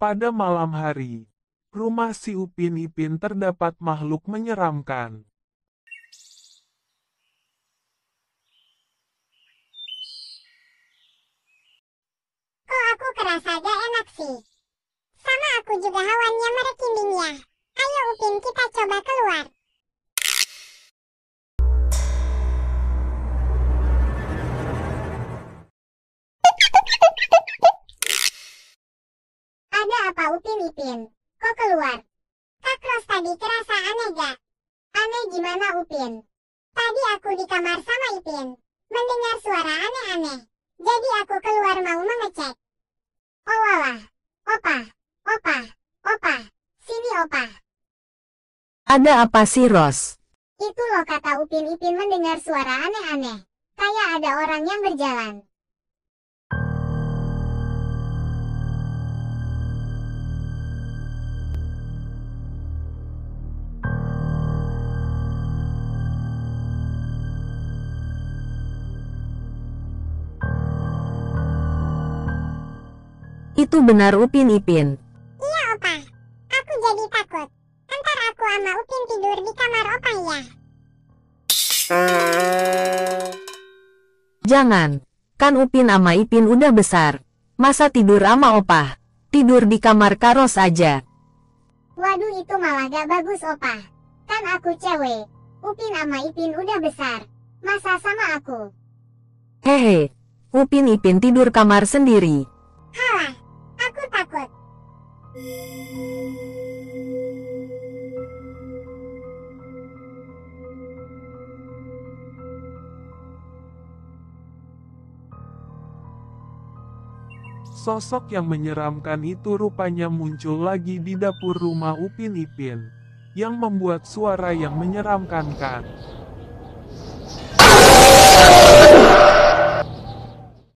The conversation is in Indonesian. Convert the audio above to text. Pada malam hari, rumah si Upin Ipin terdapat makhluk menyeramkan. Oh, aku kerasa gak enak sih. Sama aku juga hawanya merekinding ya. Ayo Upin, kita coba keluar. Ada apa Upin Ipin? Kok keluar? Kak Kros tadi kerasa aneh gak? Aneh gimana Upin? Tadi aku di kamar sama Ipin. Mendengar suara aneh-aneh. Jadi aku keluar mau mengecek. Oh walah, opa, sini opa. Ada apa sih Ros? Itu loh kata Upin Ipin mendengar suara aneh-aneh. Kayak ada orang yang berjalan. Itu benar Upin Ipin. Iya opa, aku jadi takut. Ntar aku sama Upin tidur di kamar opa ya. Jangan, kan Upin sama Ipin udah besar. Masa tidur sama opa? Tidur di kamar Karos aja. Waduh itu malah gak bagus opa. Kan aku cewek, Upin sama Ipin udah besar. Masa sama aku? Hehe, Upin Ipin tidur kamar sendiri. Halah. Aku takut. Sosok yang menyeramkan itu rupanya muncul lagi di dapur rumah Upin Ipin, yang membuat suara yang menyeramkan.